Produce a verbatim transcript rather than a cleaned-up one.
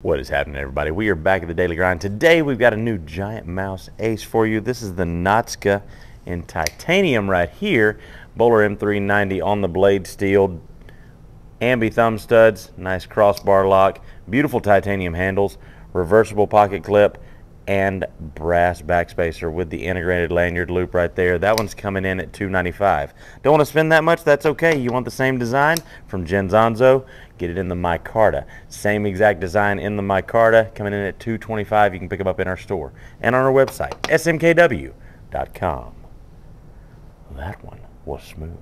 What is happening, everybody? We are back at the Daily Grind. Today we've got a new GiantMouse Ace for you. This is the Notska in titanium right here. Bowler M three ninety on the blade steel. Ambi thumb studs, nice crossbar lock, beautiful titanium handles, reversible pocket clip, and brass backspacer with the integrated lanyard loop right there. That one's coming in at two ninety-five. Don't want to spend that much? That's okay. You want the same design from Ansø? Get it in the micarta. Same exact design in the micarta, coming in at two twenty-five. You can pick them up in our store and on our website, S M K W dot com. That one was smooth.